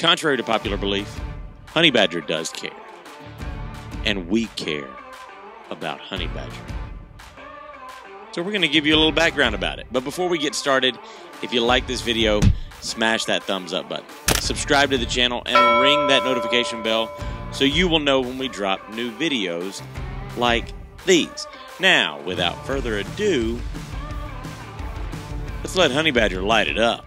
Contrary to popular belief, Honey Badger does care. And we care about Honey Badger. So we're going to give you a little background about it. But before we get started, if you like this video, smash that thumbs up button. Subscribe to the channel and ring that notification bell so you will know when we drop new videos like these. Now, without further ado, let's let Honey Badger light it up.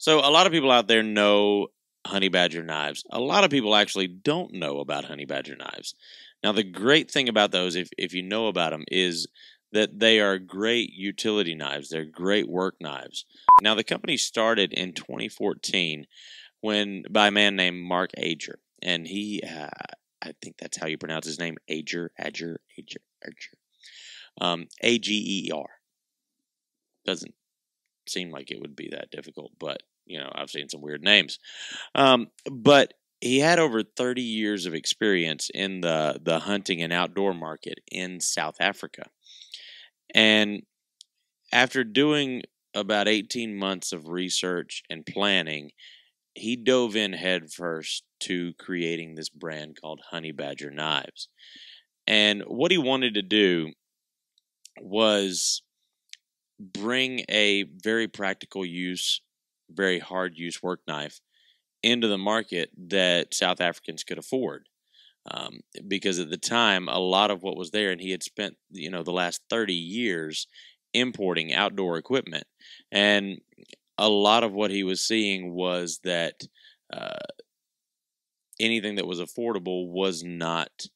So a lot of people out there know Honey Badger knives. A lot of people actually don't know about Honey Badger knives. Now, the great thing about those, if you know about them, is that they are great utility knives. They're great work knives. Now, the company started in 2014 by a man named Mark Ager. And he, I think that's how you pronounce his name, Ager. A-G-E-R. Doesn't seem like it would be that difficult, but you know, I've seen some weird names. But he had over 30 years of experience in the hunting and outdoor market in South Africa. And after doing about 18 months of research and planning, he dove in headfirst to creating this brand called Honey Badger Knives. And what he wanted to do was bring a very practical use, very hard use work knife into the market that South Africans could afford. Because at the time, a lot of what was there, and he had spent, you know, the last 30 years importing outdoor equipment. And a lot of what he was seeing was that anything that was affordable was not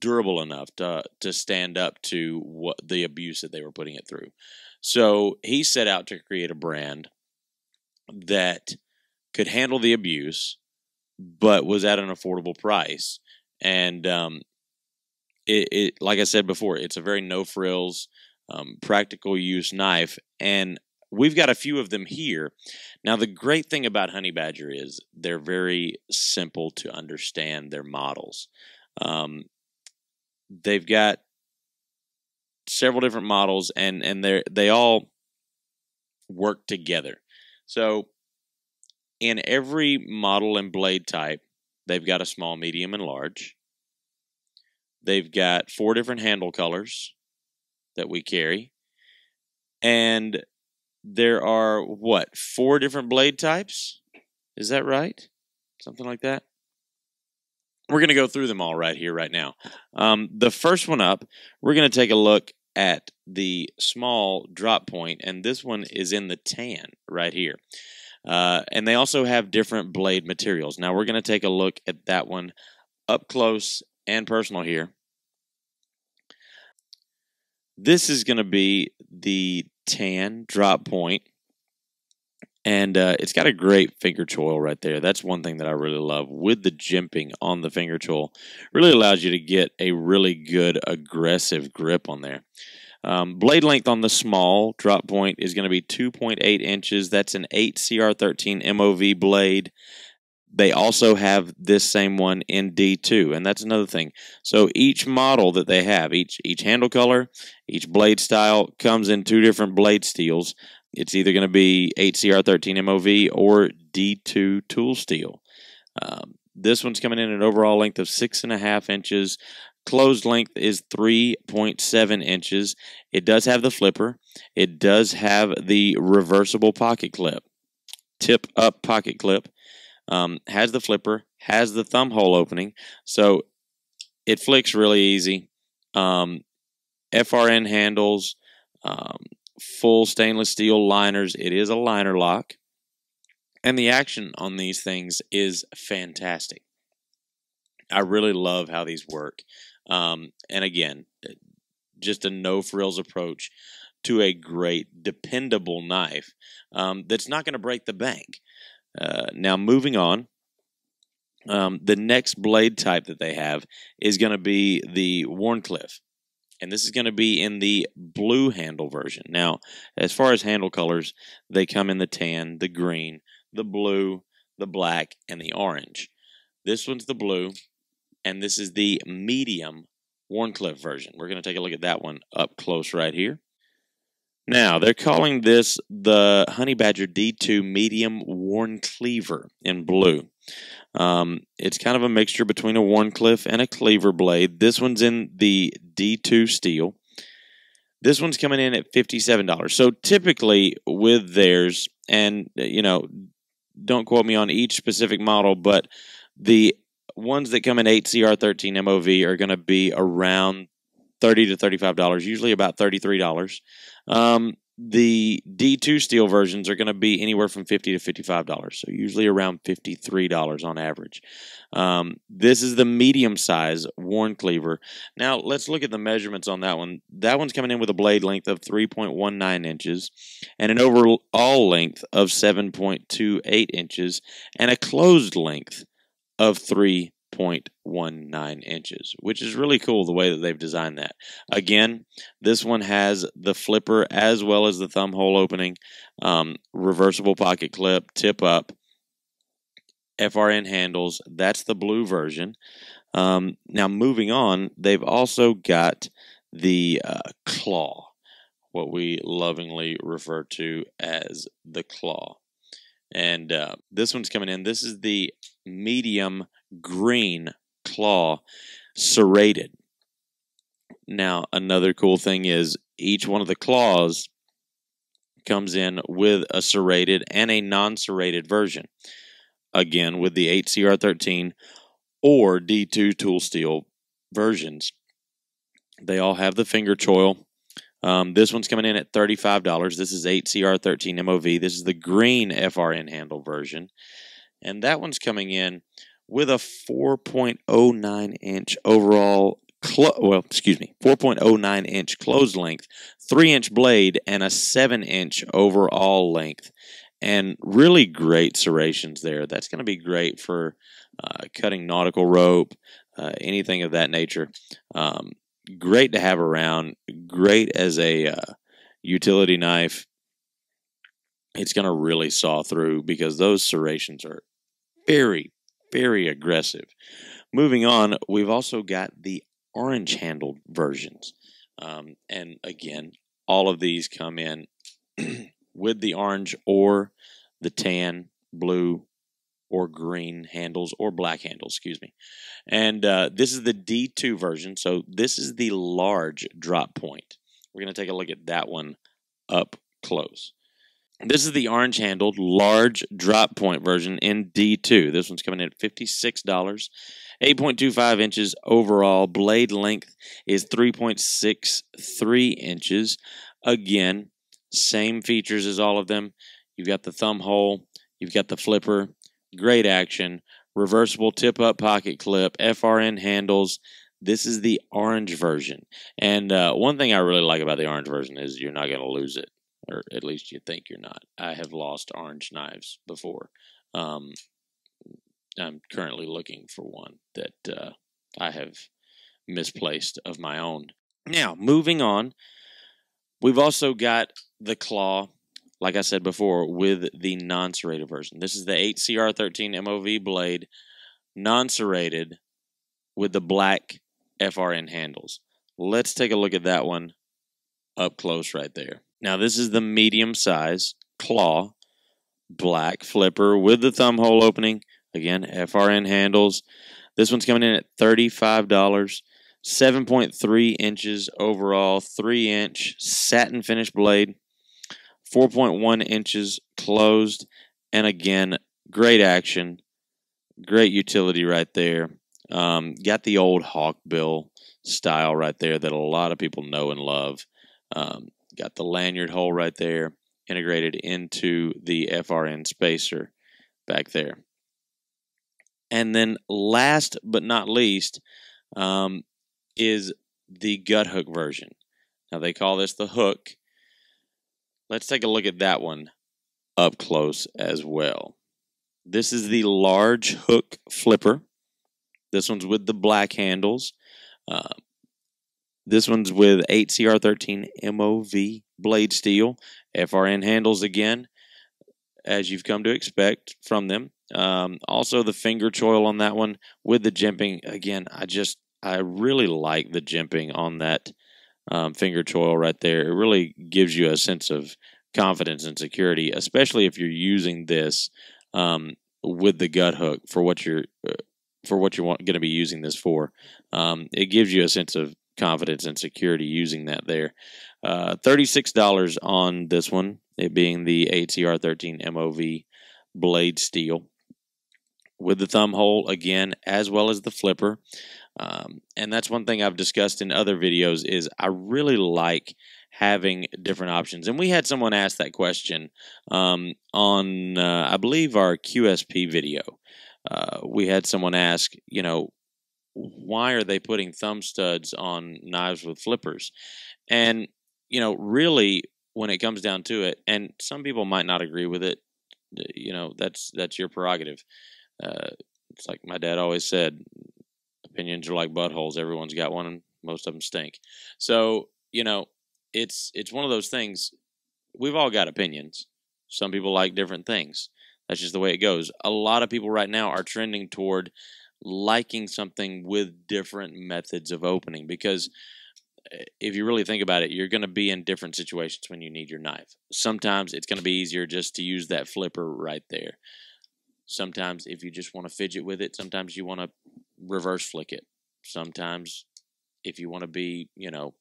durable enough to stand up to what the abuse that they were putting it through. So he set out to create a brand that could handle the abuse, but was at an affordable price. And like I said before, it's a very no-frills, practical use knife. And we've got a few of them here. Now, the great thing about Honey Badger is they're very simple to understand their models. They've got several different models, and they all work together. So in every model and blade type, they've got a small, medium, and large. They've got 4 different handle colors that we carry. And there are, what, 4 different blade types? Is that right? Something like that. We're going to go through them all right here, right now. The first one up, we're going to take a look at the small drop point, and this one is in the tan right here. And they also have different blade materials. Now, we're going to take a look at that one up close and personal here. This is going to be the tan drop point. And it's got a great finger choil right there. That's one thing that I really love. With the jimping on the finger choil, really allows you to get a really good aggressive grip on there. Blade length on the small drop point is going to be 2.8 inches. That's an 8CR13MOV blade. They also have this same one in D2, and that's another thing. So each model that they have, each handle color, each blade style comes in 2 different blade steels. It's either going to be 8CR13MOV or D2 tool steel. This one's coming in at an overall length of 6.5 inches. Closed length is 3.7 inches. It does have the flipper. It does have the reversible pocket clip, tip up pocket clip. Has the flipper, has the thumb hole opening. So it flicks really easy. FRN handles, full stainless steel liners. It is a liner lock. And the action on these things is fantastic. I really love how these work. And again, just a no-frills approach to a great, dependable knife that's not going to break the bank. Now, moving on, the next blade type that they have is going to be the Warncliffe. And this is going to be in the blue handle version. Now, as far as handle colors, they come in the tan, the green, the blue, the black, and the orange. This one's the blue. and this is the medium Warncliffe version. We're going to take a look at that one up close right here. Now, they're calling this the Honey Badger D2 Medium Warncleaver in blue. It's kind of a mixture between a Warncliffe and a cleaver blade. This one's in the D2 steel. This one's coming in at $57. So typically with theirs, and, you know, don't quote me on each specific model, but the ones that come in 8CR13MOV are going to be around $30 to $35, usually about $33. The D2 steel versions are going to be anywhere from $50 to $55, so usually around $53 on average. This is the medium-size Warncleaver. Now, let's look at the measurements on that one. That one's coming in with a blade length of 3.19 inches and an overall length of 7.28 inches and a closed length of 3.19 inches, which is really cool the way that they've designed that. Again, this one has the flipper as well as the thumb hole opening, reversible pocket clip, tip up, FRN handles. That's the blue version. Now moving on, they've also got the claw, what we lovingly refer to as the claw. And this one's coming in. This is the medium green claw serrated. Now, another cool thing is each one of the claws comes in with a serrated and a non-serrated version. Again, with the 8CR13 or D2 tool steel versions, they all have the finger choil. This one's coming in at $35. This is 8CR13MOV. This is the green FRN handle version. And that one's coming in with a 4.09-inch overall, 4.09-inch closed length, 3-inch blade, and a 7-inch overall length. And really great serrations there. That's going to be great for cutting nautical rope, anything of that nature. Great to have around, great as a utility knife. It's going to really saw through because those serrations are very, very aggressive. Moving on, we've also got the orange-handled versions. And again, all of these come in with the orange or the tan, blue, or green handles, or black handles, excuse me. And this is the D2 version, so this is the large drop point. We're going to take a look at that one up close. This is the orange-handled large drop point version in D2. This one's coming in at $56, 8.25 inches overall. Blade length is 3.63 inches. Again, same features as all of them. You've got the thumb hole. You've got the flipper. Great action, reversible tip-up pocket clip, FRN handles. This is the orange version. And one thing I really like about the orange version is you're not going to lose it, or at least you think you're not. I have lost orange knives before. I'm currently looking for one that I have misplaced of my own. Now, moving on, we've also got the claw. Like I said before, with the non-serrated version. This is the 8CR13MOV blade, non-serrated, with the black FRN handles. Let's take a look at that one up close right there. Now, this is the medium size claw, black flipper with the thumb hole opening. Again, FRN handles. This one's coming in at $35. 7.3 inches overall, 3-inch satin finish blade. 4.1 inches closed, and again, great action, great utility right there. Got the old hawkbill style right there that a lot of people know and love. Got the lanyard hole right there, integrated into the FRN spacer back there. And then last but not least is the gut hook version. Now, they call this the hook. Let's take a look at that one up close as well. This is the large hook flipper. This one's with the black handles. This one's with 8CR13MOV blade steel. FRN handles again. as you've come to expect from them. Also, the finger choil on that one with the jimping. Again, I really like the jimping on that finger choil right there. It really gives you a sense of confidence and security, especially if you're using this with the gut hook for what you're going to be using this for. It gives you a sense of confidence and security using that there. $36 on this one, it being the 8CR13MOV blade steel with the thumb hole again, as well as the flipper. And that's one thing I've discussed in other videos is I really like having different options. And we had someone ask that question on, I believe, our QSP video. We had someone ask, you know, why are they putting thumb studs on knives with flippers? And, you know, really when it comes down to it, and some people might not agree with it, you know, that's your prerogative. It's like my dad always said, opinions are like buttholes. Everyone's got one and most of them stink. So, you know, it's one of those things. We've all got opinions. Some people like different things. That's just the way it goes. A lot of people right now are trending toward liking something with different methods of opening, because if you really think about it, you're going to be in different situations when you need your knife. Sometimes it's going to be easier just to use that flipper right there. Sometimes if you just want to fidget with it, sometimes you want to reverse flick it. Sometimes if you want to be, you know,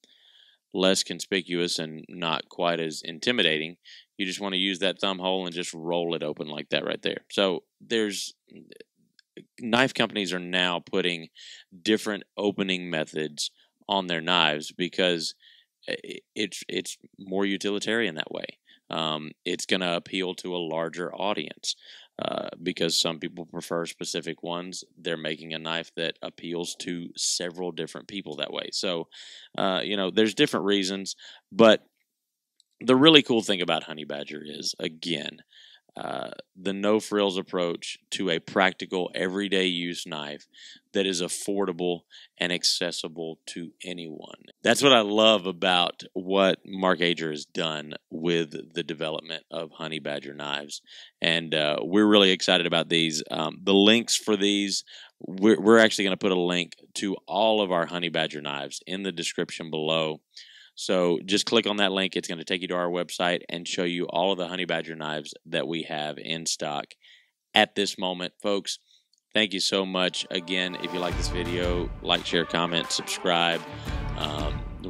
less conspicuous and not quite as intimidating, you just want to use that thumb hole and just roll it open like that right there. So there's knife companies are now putting different opening methods on their knives because it's more utilitarian that way. It's going to appeal to a larger audience because some people prefer specific ones. They're making a knife that appeals to several different people that way. So, you know, there's different reasons, but the really cool thing about Honey Badger is, again, the no-frills approach to a practical, everyday-use knife that is affordable and accessible to anyone. That's what I love about what Mark Ager has done with the development of Honey Badger knives. And we're really excited about these. The links for these, we're actually going to put a link to all of our Honey Badger knives in the description below. So just click on that link. It's going to take you to our website and show you all of the Honey Badger knives that we have in stock at this moment. Folks, thank you so much. Again, if you like this video, like, share, comment, subscribe,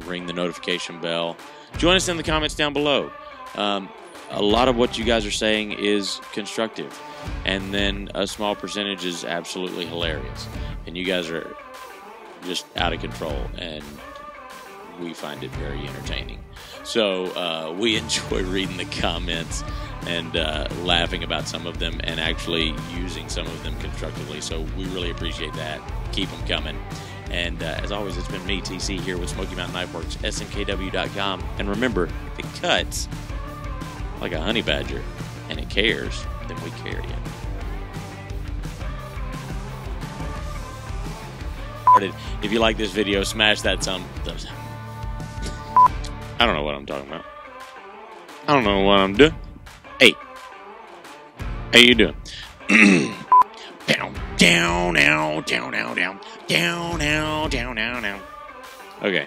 ring the notification bell. Join us in the comments down below. A lot of what you guys are saying is constructive, and then a small percentage is absolutely hilarious. And you guys are just out of control, and we find it very entertaining. So we enjoy reading the comments and laughing about some of them and actually using some of them constructively. So we really appreciate that. Keep them coming. And as always, it's been me, T.C., here with Smoky Mountain Knife Works, smkw.com. And remember, if it cuts like a honey badger and it cares, then we carry it. If you like this video, smash that thumbs up. I don't know what I'm talking about. I don't know what I'm doing. Hey. How you doing? Down, down, down, down, down, down, down, down, down, down. Okay.